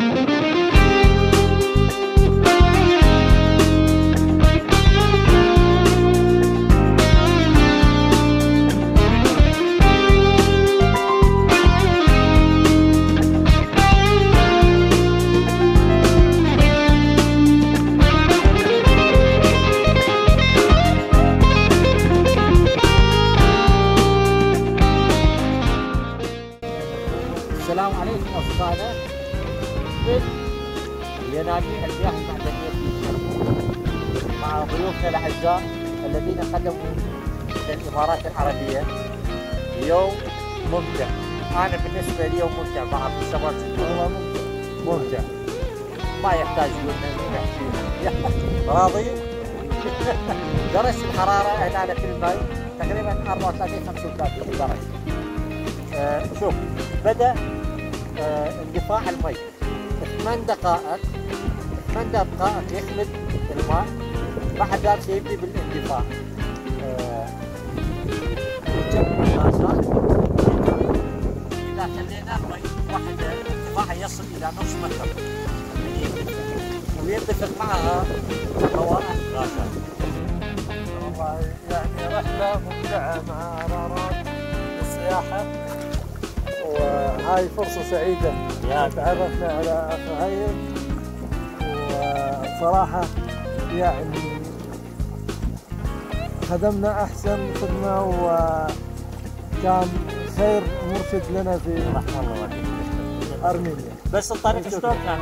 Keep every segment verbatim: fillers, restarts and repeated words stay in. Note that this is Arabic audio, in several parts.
السلام عليكم أصدقائنا. ينادي الرياح المعدنية مع ضيوفنا الأعزاء الذين قدموا الإمارات العربية يوم ممتع. أنا بالنسبة لي يوم ممتع مع عبد السلام والله ممتع. ما يحتاج لنا نحكي. راضي؟ درجة الحرارة هنا في الماي تقريبا أربعة وثلاثين خمسة وثلاثين درجة. أه شوف بدأ اندفاع الماء ثمان دقائق ثمان دقائق يخمد الماء بعد ذلك يبدي بالاندفاع اذا خلينا الماء واحده اندفاعها يصل الى نص متر ويندفق معها روائح غازات. والله يعني رحله ممتعه مع ارارات للسياحه وهاي فرصة سعيدة تعرفنا على أخ هيم وصراحة يعني خدمنا أحسن خدمة وكان خير مرشد لنا في أرمينيا. بس الطريق شلون كان؟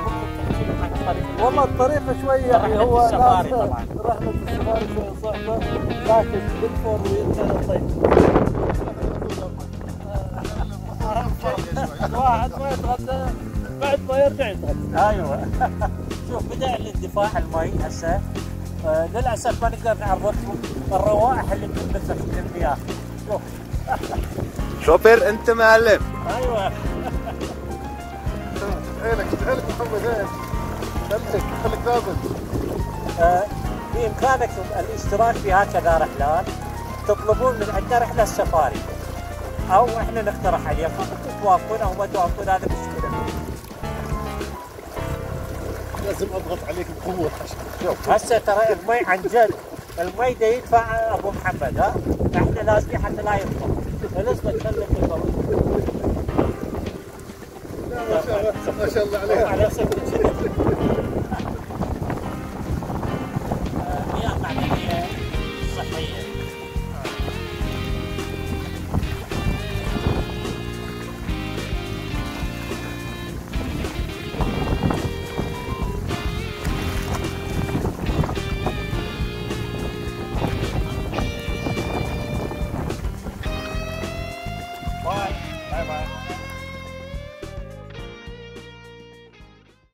والله الطريق شوي يعني هو السفاري طبعا رحلة السفاري صعبة لكن بالفور ويتنا طيب. واحد ما يتغدى بعد ما يرجع يتغدى. ايوه شوف بدا الاندفاع المي هسه. آه للاسف ما نقدر نعرف الروائح اللي تنبثق من المياه. شوف شوبر انت معلم. ايوه عينك تعلق محمد عينك خليك خليك ثابت. بامكانك الاشتراك في هكذا رحلات. تطلبون من عندنا رحله السفاري أو إحنا نقترح عليكم توافقون أو ما توافقون هذا مشكلة. لازم أضغط عليك بقوة. هسه ترى المي عن جد المي دا يدفع أبو محمد ها؟ إحنا لازم حتى لا يطلع. فلازم نخليك بالضبط. ما شاء الله ما شاء الله عليك.